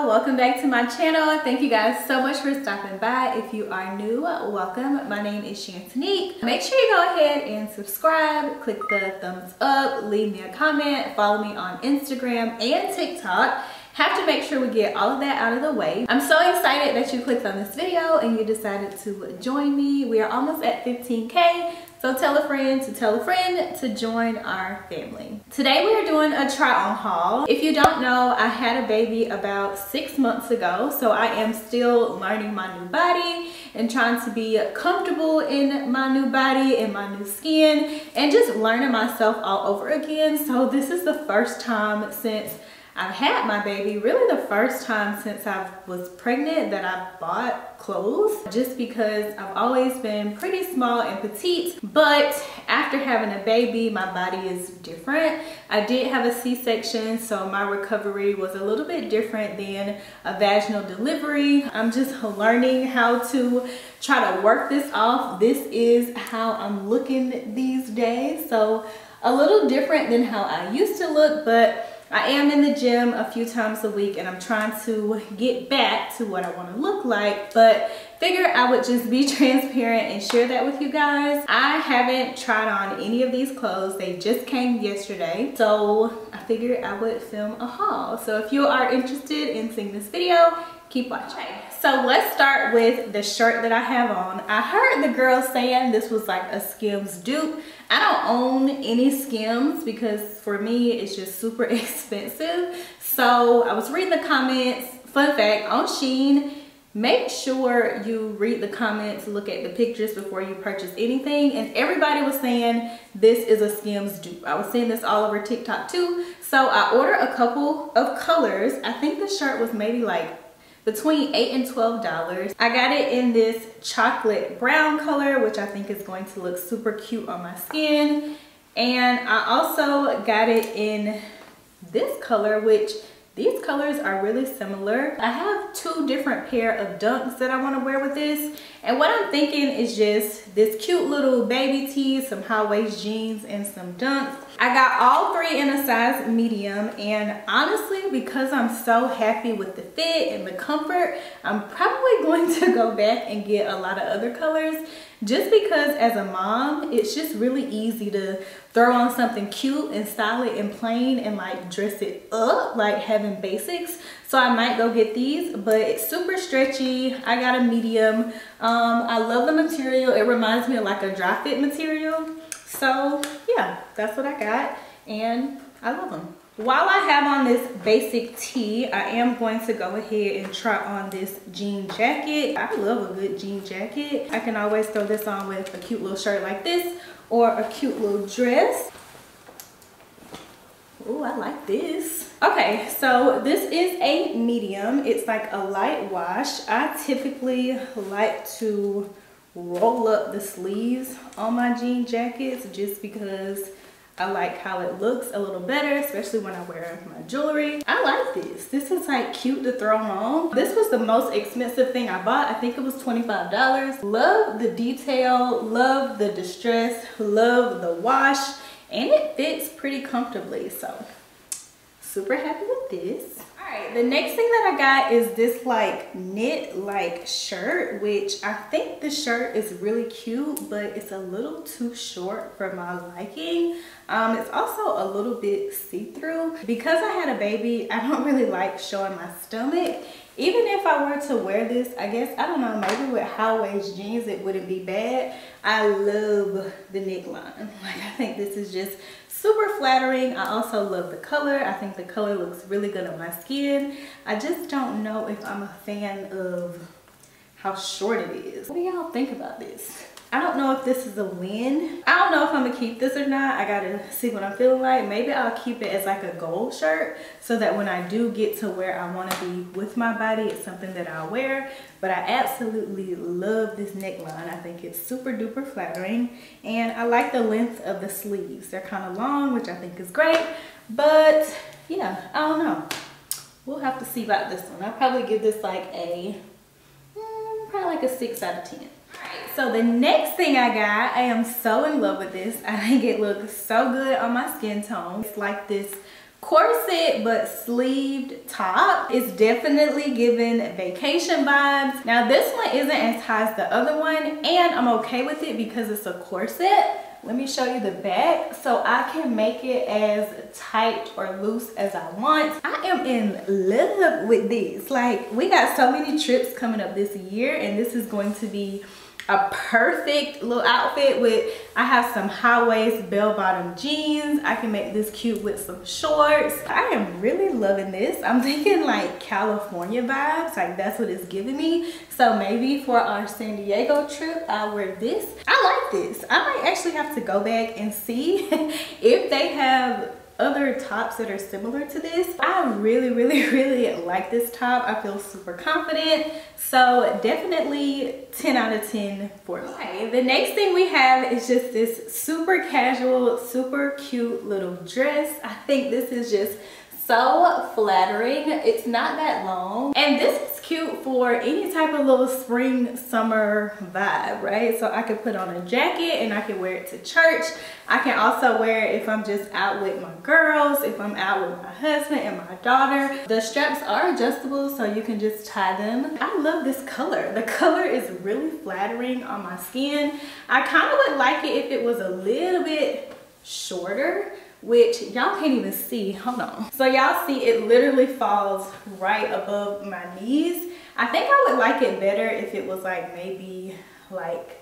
y'all, welcome back to my channel. Thank you guys so much for stopping by. If you are new, welcome. My name is Chantenique. Make sure you go ahead and subscribe, click the thumbs up, leave me a comment, follow me on Instagram and TikTok. Have to make sure we get all of that out of the way. I'm so excited that you clicked on this video and you decided to join me. We are almost at 15K, so tell a friend to join our family. Today we are doing a try on haul. If you don't know, I had a baby about 6 months ago, so I am still learning my new body and trying to be comfortable in my new body and my new skin and just learning myself all over again. So this is the first time since I've had my baby, really the first time since I was pregnant that I bought clothes, just because I've always been pretty small and petite, but after having a baby my body is different. I did have a C-section, so my recovery was a little bit different than a vaginal delivery. I'm just learning how to try to work this off. This is how I'm looking these days, so a little different than how I used to look, but I am in the gym a few times a week and I'm trying to get back to what I want to look like, but figure I would just be transparent and share that with you guys. I haven't tried on any of these clothes. They just came yesterday, so I figured I would film a haul. So if you are interested in seeing this video, keep watching. So let's start with the shirt that I have on. I heard the girl saying this was like a Skims dupe. I don't own any Skims because for me it's just super expensive. So I was reading the comments. Fun fact, on Shein, make sure you read the comments, look at the pictures before you purchase anything, and everybody was saying this is a Skims dupe. I was seeing this all over TikTok too. So I ordered a couple of colors. I think the shirt was maybe like between $8 and $12. I got it in this chocolate brown color, which I think is going to look super cute on my skin. And I also got it in this color, which these colors are really similar. I have two different pair of dunks that I want to wear with this. And what I'm thinking is just this cute little baby tee, some high-waist jeans, and some dunks. I got all three in a size medium, and honestly, because I'm so happy with the fit and the comfort, I'm probably going to go back and get a lot of other colors, just because as a mom, it's just really easy to throw on something cute and solid and plain and like dress it up, like having basics. So I might go get these, but it's super stretchy. I got a medium. I love the material. It reminds me of like a dry fit material. So yeah, that's what I got and I love them. While I have on this basic tee, I am going to go ahead and try on this jean jacket. I love a good jean jacket. I can always throw this on with a cute little shirt like this or a cute little dress. Oh, I like this. Okay, so this is a medium. It's like a light wash. I typically like to roll up the sleeves on my jean jackets just because I like how it looks a little better, especially when I wear my jewelry. I like this. This is like cute to throw on. This was the most expensive thing I bought. I think it was $25. Love the detail, love the distress, love the wash, and it fits pretty comfortably, so super happy with this. All right, the next thing that I got is this like knit like shirt, which I think the shirt is really cute, but it's a little too short for my liking. It's also a little bit see-through. Because I had a baby, I don't really like showing my stomach. Even if I were to wear this, I guess, I don't know, maybe with high-waist jeans it wouldn't be bad. I love the neckline. Like, I think this is just super flattering. I also love the color. I think the color looks really good on my skin. I just don't know if I'm a fan of how short it is. What do y'all think about this? I don't know if this is a win. I don't know if I'm gonna keep this or not. I gotta see what I'm feeling like. Maybe I'll keep it as like a goal shirt so that when I do get to where I wanna be with my body, it's something that I'll wear. But I absolutely love this neckline. I think it's super duper flattering. And I like the length of the sleeves. They're kind of long, which I think is great. But yeah, I don't know. We'll have to see about this one. I'll probably give this like a, probably like a 6 out of 10. So the next thing I got, I am so in love with this. I think it looks so good on my skin tone. It's like this corset but sleeved top. It's definitely giving vacation vibes. Now this one isn't as high as the other one, and I'm okay with it because it's a corset. Let me show you the back. So I can make it as tight or loose as I want. I am in love with this. Like, we got so many trips coming up this year, and this is going to be a perfect little outfit with, I have some high-waist bell-bottom jeans. I can make this cute with some shorts. I am really loving this. I'm thinking like California vibes, like that's what it's giving me. So maybe for our San Diego trip, I'll wear this. I like this. I might actually have to go back and see if they have other tops that are similar to this. I really like this top. I feel super confident. So definitely 10 out of 10 for me. Okay, the next thing we have is just this super casual, super cute little dress. I think this is just so flattering. It's not that long, and this is cute for any type of little spring summer vibe, right? So I could put on a jacket and I could wear it to church. I can also wear it if I'm just out with my girls, if I'm out with my husband and my daughter. The straps are adjustable, so you can just tie them. I love this color. The color is really flattering on my skin. I kind of would like it if it was a little bit shorter, which y'all can't even see, hold on. So y'all see it literally falls right above my knees. I think I would like it better if it was like maybe like,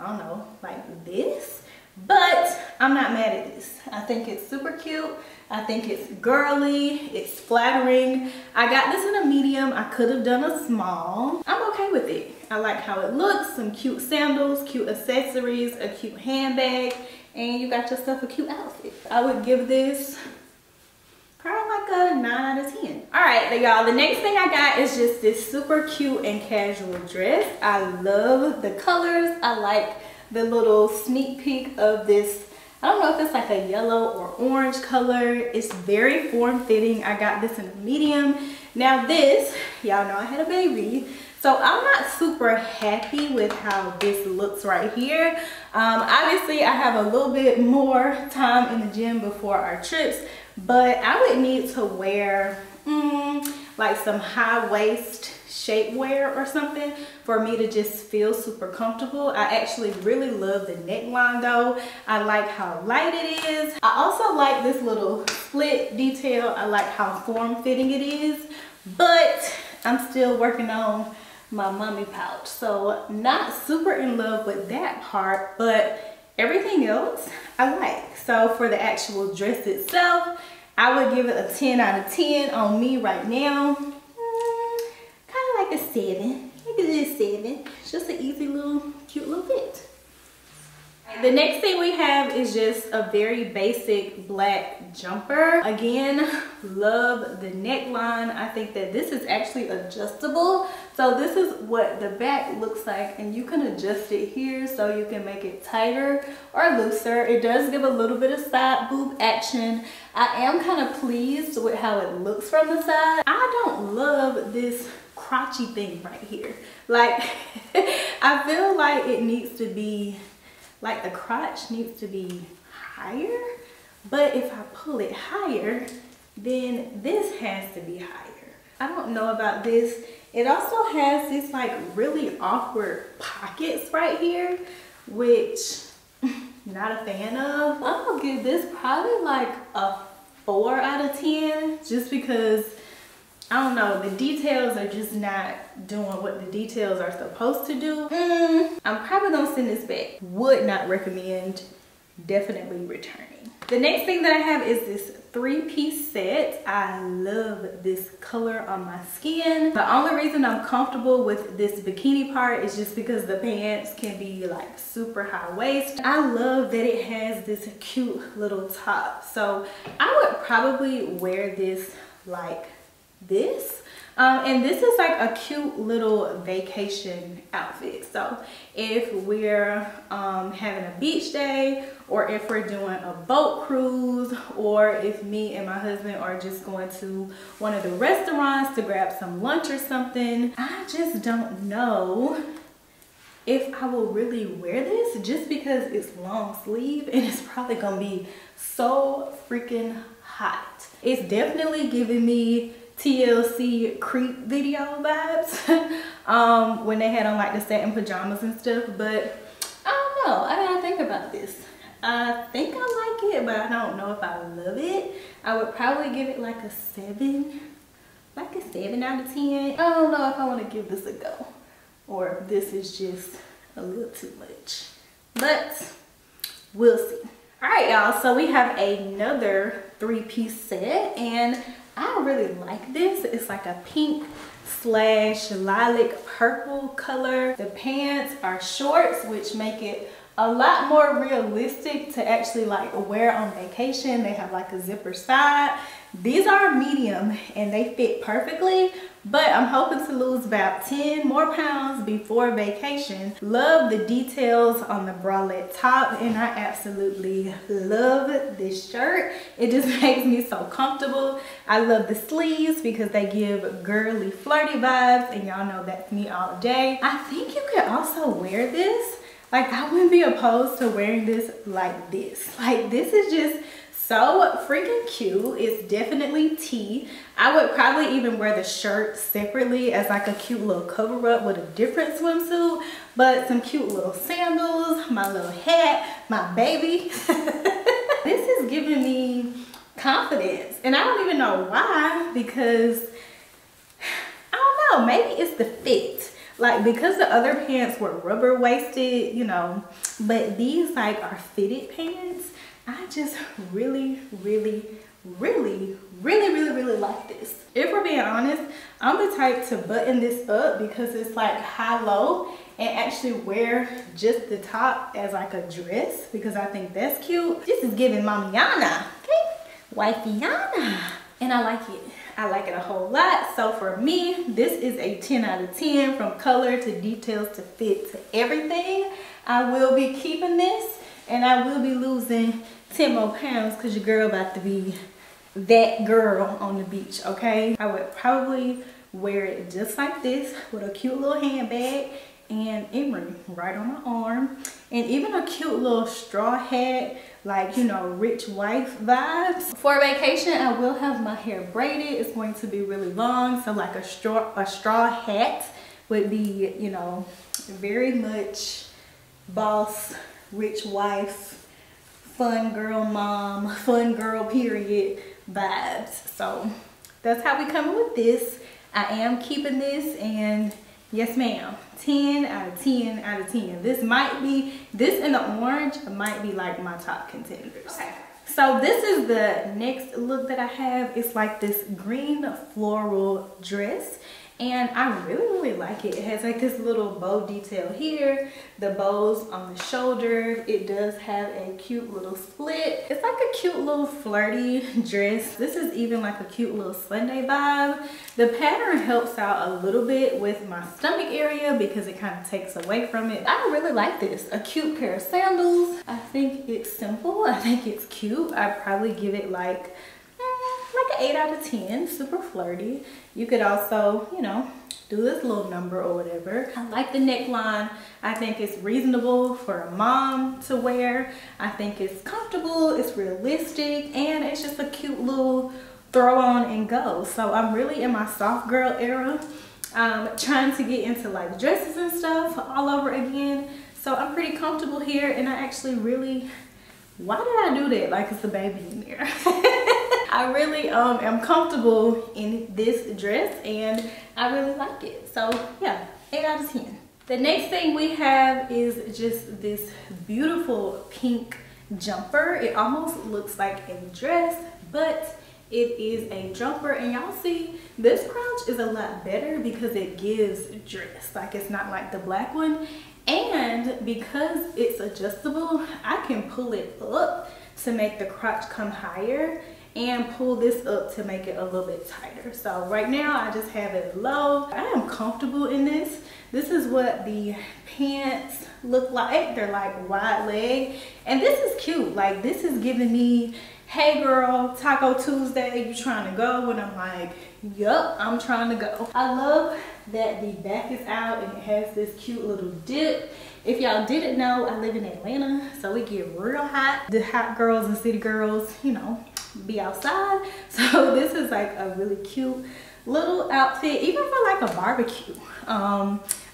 I don't know, like this. But I'm not mad at this. I think it's super cute. I think it's girly, it's flattering. I got this in a medium. I could have done a small. I'm okay with it. I like how it looks. Some cute sandals, cute accessories, a cute handbag, and you got yourself a cute outfit. I would give this probably like a 9 out of 10. All right, y'all, the next thing I got is just this super cute and casual dress. I love the colors. I like the little sneak peek of this. I don't know if it's like a yellow or orange color. It's very form-fitting. I got this in a medium. Now this, y'all know I had a baby, so I'm not super happy with how this looks right here. Obviously I have a little bit more time in the gym before our trips, but I would need to wear like some high waist shapewear or something for me to just feel super comfortable. I actually really love the neckline though. I like how light it is. I also like this little split detail. I like how form-fitting it is, but I'm still working on my mommy pouch, so not super in love with that part, but everything else I like. So for the actual dress itself, I would give it a 10 out of 10 on me right now. Kind of like a 7. Look at this 7. It's just an easy little, cute little fit. The next thing we have is just a very basic black jumper. Again, love the neckline. I think that this is actually adjustable. So this is what the back looks like, and you can adjust it here so you can make it tighter or looser. It does give a little bit of side boob action. I am kind of pleased with how it looks from the side. I don't love this crotchy thing right here. Like, I feel like it needs to be, like the crotch needs to be higher, but if I pull it higher, then this has to be higher. I don't know about this. It also has this like really awkward pockets right here, which I'm not a fan of. I'm gonna give this probably like a 4 out of 10, just because, I don't know, the details are just not doing what the details are supposed to do. I'm probably gonna send this back. Would not recommend, definitely returning. The next thing that I have is this three-piece set. I love this color on my skin. The only reason I'm comfortable with this bikini part is just because the pants can be like super high waist. I love that it has this cute little top. So I would probably wear this like this, and this is like a cute little vacation outfit. So if we're having a beach day, or if we're doing a boat cruise, or if me and my husband are just going to one of the restaurants to grab some lunch or something, I just don't know if I will really wear this, just because it's long sleeve and it's probably gonna be so freaking hot. It's definitely giving me TLC creep video vibes when they had on like the satin pajamas and stuff. But I don't know, I gotta think about this. I think I like it, but I don't know if I love it. I would probably give it like a 7, like a 7 out of 10. I don't know if I want to give this a go or if this is just a little too much, but we'll see. All right, y'all, so we have another 3-piece set, and I really like this. It's like a pink / lilac purple color. The pants are shorts, which make it a lot more realistic to actually like wear on vacation. They have like a zipper side. These are medium and they fit perfectly, but I'm hoping to lose about 10 more pounds before vacation. Love the details on the bralette top, and I absolutely love this shirt. It just makes me so comfortable. I love the sleeves because they give girly, flirty vibes, and y'all know that's me all day. I think you could also wear this. Like, I wouldn't be opposed to wearing this like this. Like, this is just so freaking cute. It's definitely tea. I would probably even wear the shirt separately as like a cute little cover up with a different swimsuit, but some cute little sandals, my little hat, my baby. This is giving me confidence, and I don't even know why, because I don't know, maybe it's the fit. Like, because the other pants were rubber waisted, you know, but these like are fitted pants. I just really like this. If we're being honest, I'm the type to button this up because it's like high-low and actually wear just the top as like a dress because I think that's cute. This is giving Mamiana, okay? Wifeyana. And I like it. I like it a whole lot. So for me, this is a 10 out of 10 from color to details to fit to everything. I will be keeping this, and I will be losing 10 more pounds because your girl about to be that girl on the beach, okay? I would probably wear it just like this with a cute little handbag and earring right on the arm, and even a cute little straw hat, like, you know, rich wife vibes. For vacation, I will have my hair braided. It's going to be really long, so like a straw hat would be, you know, very much boss, rich wife, fun girl mom, fun girl period vibes. So that's how we coming with this. I am keeping this, and yes ma'am, 10 out of 10 out of 10. This might be, this and the orange might be like my top contenders. Okay. So this is the next look that I have. It's like this green floral dress, and I really like it. It has like this little bow detail here, the bows on the shoulder. It does have a cute little split. It's like a cute little flirty dress. This is even like a cute little Sunday vibe. The pattern helps out a little bit with my stomach area because it kind of takes away from it. I really like this. A cute pair of sandals. I think it's simple. I think it's cute. I'd probably give it like an 8 out of 10, super flirty. You could also, you know, do this little number or whatever. I like the neckline. I think it's reasonable for a mom to wear. I think it's comfortable, it's realistic, and it's just a cute little throw on and go. So I'm really in my soft girl era, trying to get into like dresses and stuff all over again. So I'm pretty comfortable here, and I actually really, why did I do that? Like, it's a baby in there. I really am comfortable in this dress, and I really like it. So yeah, 8 out of 10. The next thing we have is just this beautiful pink jumper. It almost looks like a dress, but it is a jumper, and y'all see this crunch is a lot better because it gives dress. Like, it's not like the black one, and because it's adjustable, I can pull it up to make the crotch come higher and pull this up to make it a little bit tighter. So right now I just have it low. I am comfortable in this. This is what the pants look like. They're like wide leg, and this is cute. Like, this is giving me, hey girl, Taco Tuesday, you trying to go? And I'm like, yup, I'm trying to go. I love that the back is out and it has this cute little dip. If y'all didn't know, I live in Atlanta, so we get real hot. The hot girls and city girls, you know, be outside. So this is like a really cute little outfit, even for like a barbecue.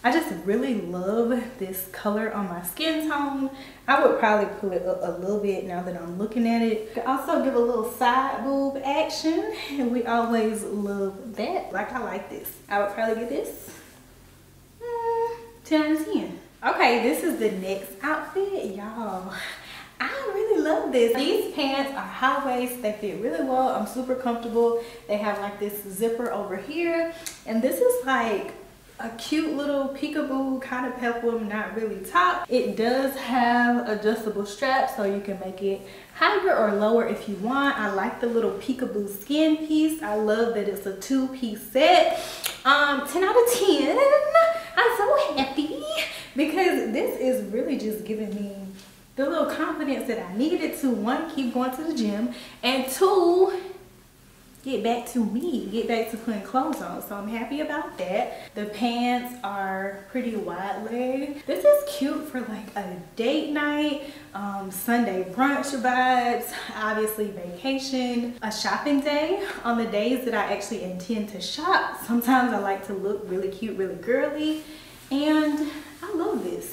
I just really love this color on my skin tone. I would probably pull it up a little bit now that I'm looking at it. I also give a little side boob action, and we always love that. Like, I like this. I would probably give this 10 out of 10. Okay, this is the next outfit, y'all. I really love this. These pants are high waist. They fit really well. I'm super comfortable. They have like this zipper over here, and this is like a cute little peekaboo kind of peplum, not really top. It does have adjustable straps, so you can make it higher or lower if you want. I like the little peekaboo skin piece. I love that it's a two-piece set. 10 out of 10. I'm so happy because this is really just giving me the little confidence that I needed to, one, keep going to the gym, and two, get back to me, get back to putting clothes on. So I'm happy about that. The pants are pretty wide leg. This is cute for like a date night, Sunday brunch vibes, obviously vacation, a shopping day. On the days that I actually intend to shop, sometimes I like to look really cute, really girly, and I love this.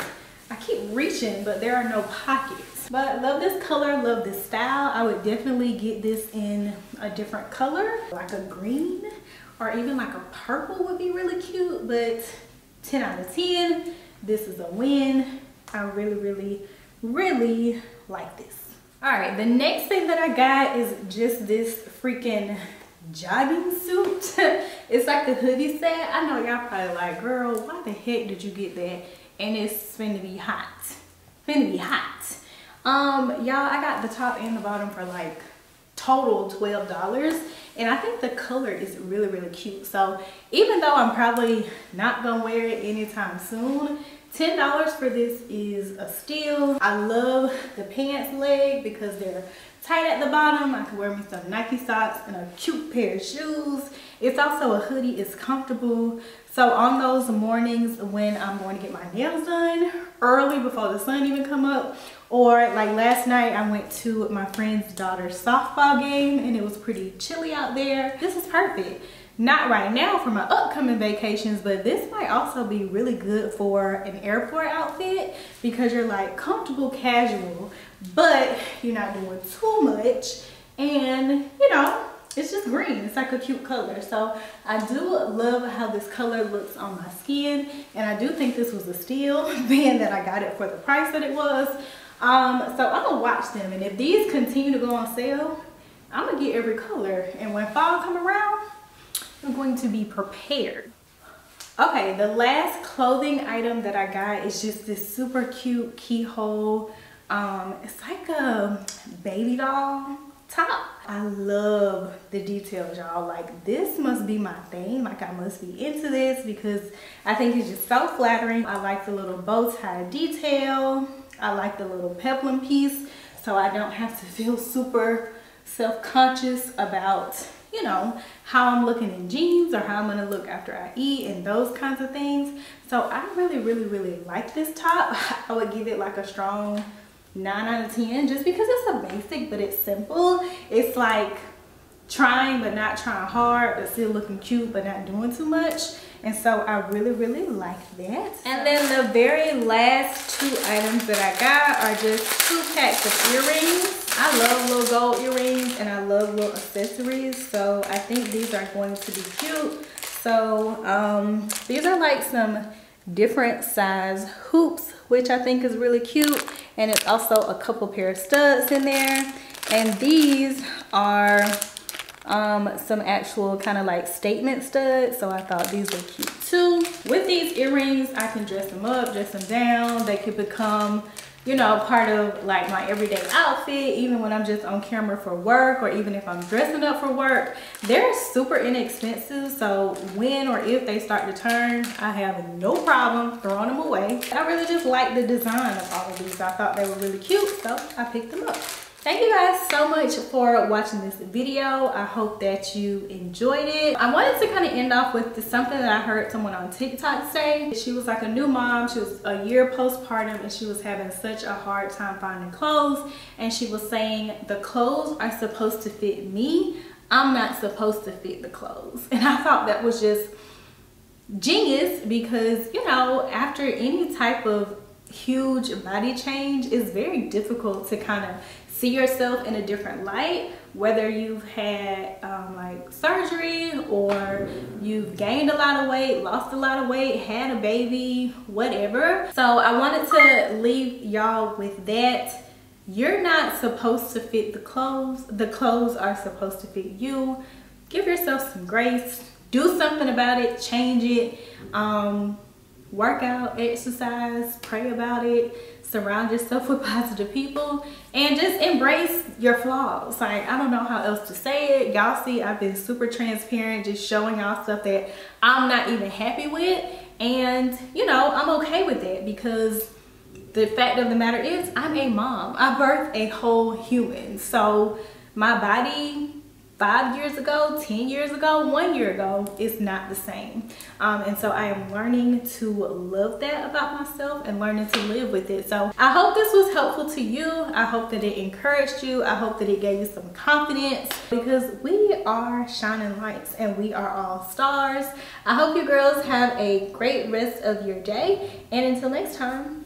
I keep reaching, but there are no pockets. But love this color, love this style. I would definitely get this in a different color, like a green or even like a purple would be really cute. But 10 out of 10, this is a win. I really, really, really like this. All right, the next thing that I got is just this freaking jogging suit. It's like the hoodie set. I know y'all probably like, girl, why the heck did you get that? And it's finna be hot, finna be hot. Y'all, I got the top and the bottom for like total $12, and I think the color is really, really cute. So even though I'm probably not gonna wear it anytime soon, $10 for this is a steal. I love the pants leg because they're tight at the bottom. I can wear me some Nike socks and a cute pair of shoes. It's also a hoodie, it's comfortable. So on those mornings when I'm going to get my nails done early before the sun even come up, or like last night I went to my friend's daughter's softball game and it was pretty chilly out there. This is perfect. Not right now for my upcoming vacations, but this might also be really good for an airport outfit because you're like comfortable casual, but you're not doing too much, and you know, it's just green. It's like a cute color. So I do love how this color looks on my skin, and I do think this was a steal being that I got it for the price that it was. So I'm gonna watch them, and if these continue to go on sale, I'm gonna get every color, and when fall come around, I'm going to be prepared. Okay, the last clothing item that I got is just this super cute keyhole. It's like a baby doll top. I love the details, y'all. Like, this must be my thing. Like, I must be into this because I think it's just so flattering. I like the little bow tie detail. I like the little peplum piece, so I don't have to feel super self-conscious about, you know, how I'm looking in jeans or how I'm gonna look after I eat and those kinds of things. So I really, really, really like this top. I would give it like a strong 9 out of 10 just because it's a basic, but it's simple. It's like trying but not trying hard, but still looking cute but not doing too much. And so I really, really like that. And then the very last two items that I got are just two packs of earrings. I love little gold earrings, and I love little accessories, so I think these are going to be cute. So these are like some different size hoops, which I think is really cute, and it's also a couple pair of studs in there. And these are some actual kind of like statement studs, so I thought these were cute too. With these earrings, I can dress them up, dress them down. They could become, you know, part of like my everyday outfit, even when I'm just on camera for work, or even if I'm dressing up for work. They're super inexpensive, so when or if they start to turn, I have no problem throwing them away. I really just like the design of all of these. I thought they were really cute, so I picked them up. Thank you guys so much for watching this video. I hope that you enjoyed it. I wanted to kind of end off with something that I heard someone on TikTok say. She was like a new mom. She was a year postpartum and she was having such a hard time finding clothes. And she was saying, the clothes are supposed to fit me. I'm not supposed to fit the clothes. And I thought that was just genius because, you know, after any type of huge body change, it's very difficult to kind of see yourself in a different light, whether you've had like surgery or you've gained a lot of weight, lost a lot of weight, had a baby, whatever. So I wanted to leave y'all with that. You're not supposed to fit the clothes are supposed to fit you. Give yourself some grace, do something about it, change it, work out, exercise, pray about it. Surround yourself with positive people and just embrace your flaws. Like, I don't know how else to say it. Y'all see, I've been super transparent, just showing y'all stuff that I'm not even happy with. And, you know, I'm okay with that because the fact of the matter is I'm a mom. I birthed a whole human. So my body 5 years ago, 10 years ago, 1 year ago, it's not the same. And so I am learning to love that about myself and learning to live with it. So I hope this was helpful to you. I hope that it encouraged you. I hope that it gave you some confidence because we are shining lights and we are all stars. I hope you girls have a great rest of your day. And until next time.